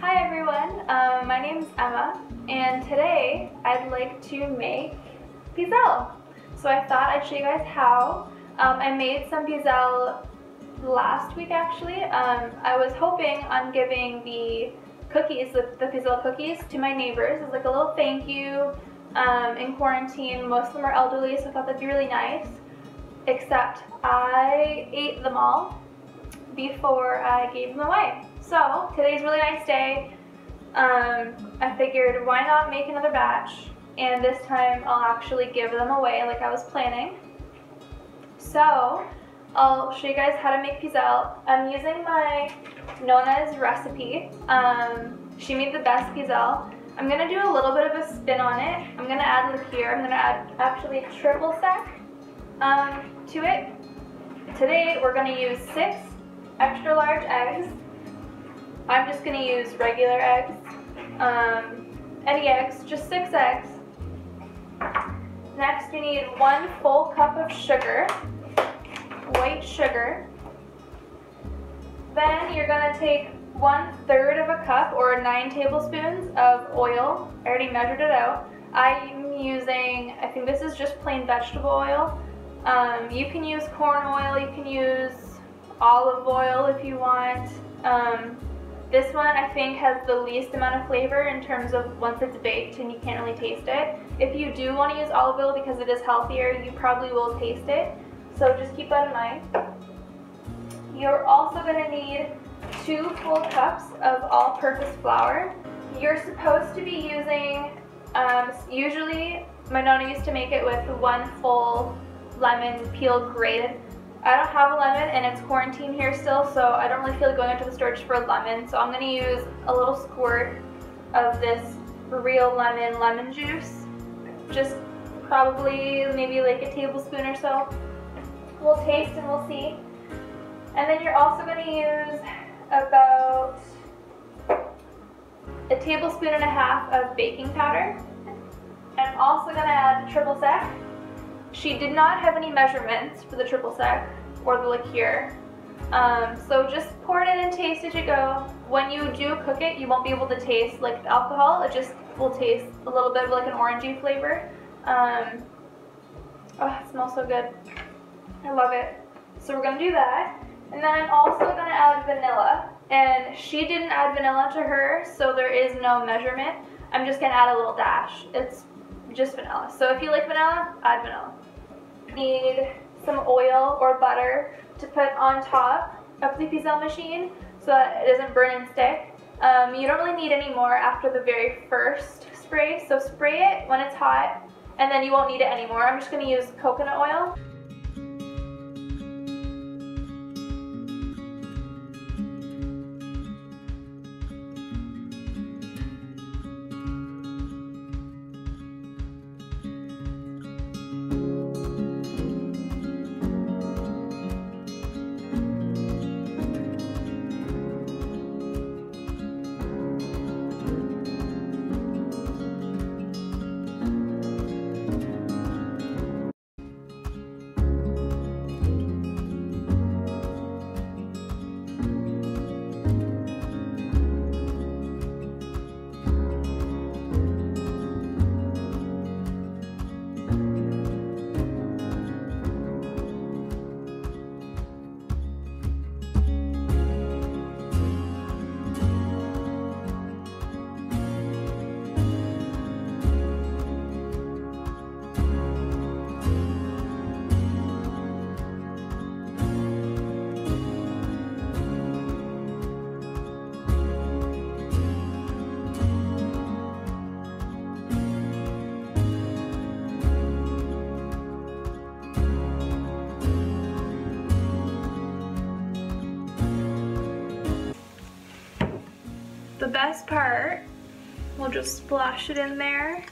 Hi everyone, my name is Emma, and today I'd like to make pizzelle. So I thought I'd show you guys how. I made some pizzelle last week actually. I was hoping on giving the cookies, the pizzelle cookies, to my neighbors as like a little thank you. In quarantine, most of them are elderly, so I thought that'd be really nice. Except I ate them all before I gave them away. So today's a really nice day. I figured why not make another batch, and this time I'll actually give them away like I was planning. So I'll show you guys how to make pizzelle. I'm using my Nonna's recipe. She made the best pizzelle. I'm gonna do a little bit of a spin on it. I'm gonna add lip here. I'm gonna add actually triple sec to it. Today we're gonna use 6 extra large eggs. I'm just gonna use regular eggs, any eggs, just 6 eggs. Next we need 1 full cup of sugar, white sugar. Then you're gonna take 1/3 of a cup or 9 tablespoons of oil. I already measured it out. I'm using, I think this is just plain vegetable oil. You can use corn oil, you can use olive oil if you want. This one I think has the least amount of flavor in terms of once it's baked and you can't really taste it. If you do want to use olive oil because it is healthier, you probably will taste it. So just keep that in mind. You're also going to need 2 full cups of all-purpose flour. You're supposed to be using, usually my Nonna used to make it with 1 full lemon peel grated. I don't have a lemon and it's quarantine here still, so I don't really feel like going out to the store just for a lemon, so I'm going to use a little squirt of this real lemon juice, just probably maybe like a tablespoon or so. We'll taste and we'll see. And then you're also going to use about a tablespoon and a half of baking powder. I'm also going to add triple sec. She did not have any measurements for the triple sec or the liqueur. So just pour it in and taste as you go. When you do cook it, you won't be able to taste like the alcohol. It just will taste a little bit of like an orangey flavor. Oh, it smells so good. I love it. So we're going to do that. And then I'm also going to add vanilla. And she didn't add vanilla to her, so there is no measurement. I'm just going to add a little dash. It's just vanilla. So if you like vanilla, add vanilla. Need some oil or butter to put on top of the pizzelle machine so that it doesn't burn and stick. You don't really need any more after the very first spray. So spray it when it's hot, and then you won't need it anymore. I'm just going to use coconut oil. The best part, we'll just splash it in there.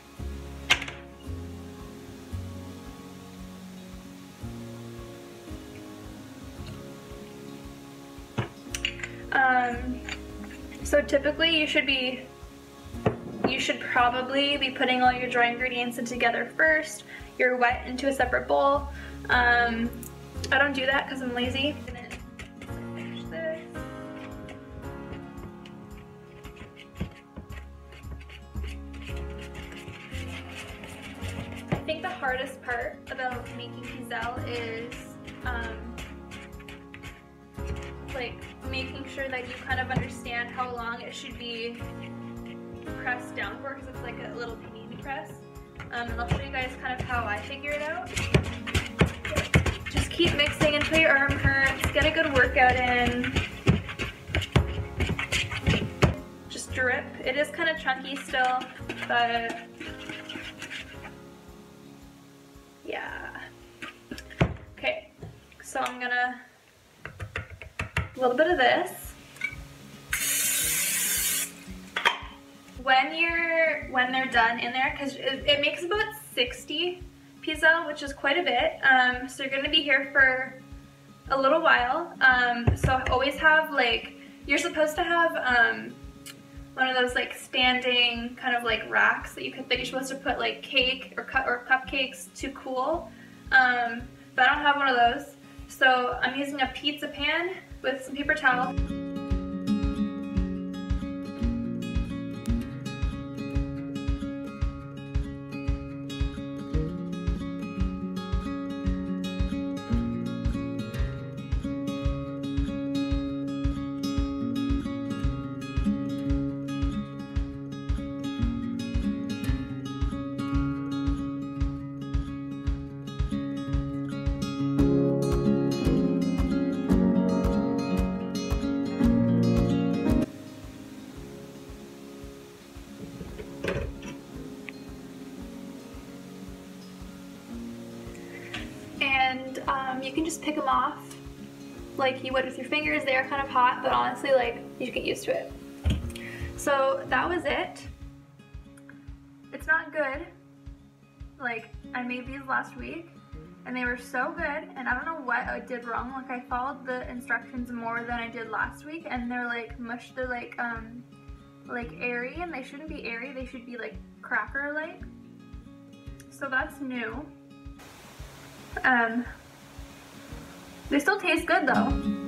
So typically you should probably be putting all your dry ingredients in together first, your wet into a separate bowl. I don't do that because I'm lazy. think the hardest part about making pizzelle is like making sure that you kind of understand how long it should be pressed down for, because it's like a little panini press. And I'll show you guys kind of how I figure it out. Just keep mixing until your arm hurts, get a good workout in. Just drip. It is kind of chunky still, but yeah. Okay, so I'm gonna a little bit of this. When they're done in there, because it makes about 60 pizzelle, which is quite a bit. So you're gonna be here for a little while. So always have like, you're supposed to have one of those like standing kind of like racks that you could, that you're supposed to put like cake or cupcakes to cool. But I don't have one of those. So I'm using a pizza pan with some paper towel. And you can just pick them off like you would with your fingers. They are kind of hot, but honestly, like, you get used to it. So that was it. It's not good. Like, I made these last week and they were so good, and I don't know what I did wrong. Like, I followed the instructions more than I did last week, and they're like mush, they're like airy, and they shouldn't be airy, they should be like cracker-like. So that's new. They still taste good though.